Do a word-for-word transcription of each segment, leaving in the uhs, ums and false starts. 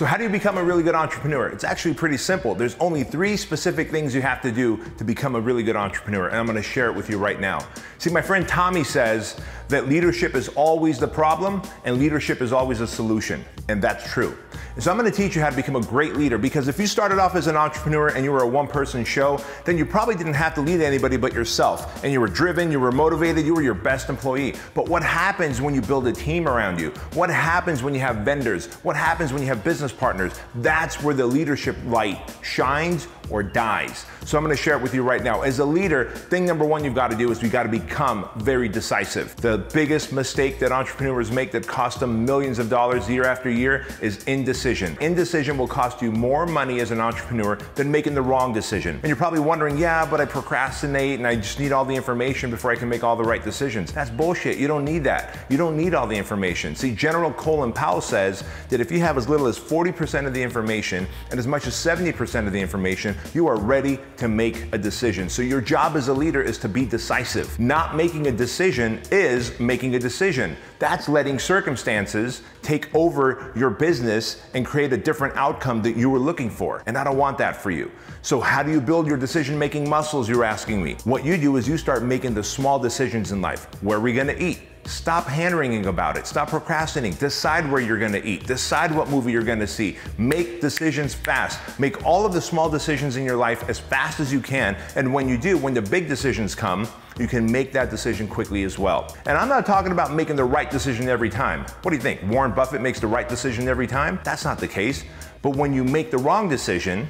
So how do you become a really good entrepreneur? It's actually pretty simple. There's only three specific things you have to do to become a really good entrepreneur, and I'm gonna share it with you right now. See, my friend Tommy says that leadership is always the problem and leadership is always a solution, and that's true. And so I'm gonna teach you how to become a great leader, because if you started off as an entrepreneur and you were a one-person show, then you probably didn't have to lead anybody but yourself, and you were driven, you were motivated, you were your best employee. But what happens when you build a team around you? What happens when you have vendors? What happens when you have business partners? That's where the leadership light shines or dies. So I'm gonna share it with you right now. As a leader, thing number one you've gotta do is we gotta become very decisive. The biggest mistake that entrepreneurs make that costs them millions of dollars year after year is indecision. Indecision will cost you more money as an entrepreneur than making the wrong decision. And you're probably wondering, yeah, but I procrastinate and I just need all the information before I can make all the right decisions. That's bullshit. You don't need that. You don't need all the information. See, General Colin Powell says that if you have as little as forty percent of the information and as much as seventy percent of the information, you are ready to make a decision. So your job as a leader is to be decisive. Not making a decision is making a decision. That's letting circumstances take over your business and create a different outcome that you were looking for. And I don't want that for you. So how do you build your decision-making muscles, you're asking me? What you do is you start making the small decisions in life. Where are we gonna eat? Stop hand-wringing about it. Stop procrastinating. Decide where you're going to eat. Decide what movie you're going to see. Make decisions fast. Make all of the small decisions in your life as fast as you can. And when you do, when the big decisions come, you can make that decision quickly as well. And I'm not talking about making the right decision every time. What do you think? Warren Buffett makes the right decision every time? That's not the case. But when you make the wrong decision,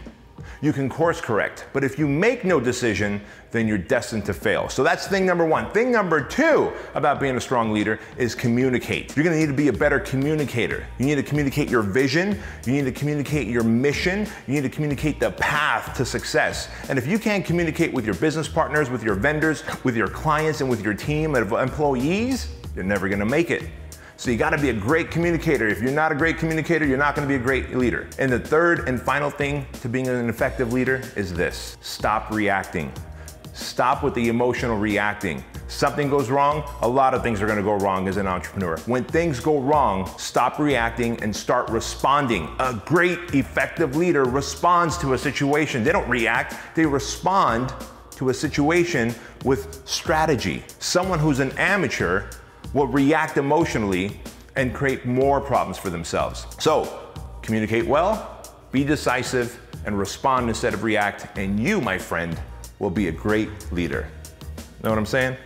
you can course correct. But if you make no decision, then you're destined to fail. So that's thing number one. Thing number two about being a strong leader is communicate. You're gonna need to be a better communicator. You need to communicate your vision. You need to communicate your mission. You need to communicate the path to success. And if you can't communicate with your business partners, with your vendors, with your clients, and with your team of employees, you're never gonna make it. So you gotta be a great communicator. If you're not a great communicator, you're not gonna be a great leader. And the third and final thing to being an effective leader is this: stop reacting. Stop with the emotional reacting. Something goes wrong, a lot of things are gonna go wrong as an entrepreneur. When things go wrong, stop reacting and start responding. A great, effective leader responds to a situation. They don't react, they respond to a situation with strategy. Someone who's an amateur will react emotionally and create more problems for themselves. So, communicate well, be decisive, and respond instead of react, and you, my friend, will be a great leader. Know what I'm saying?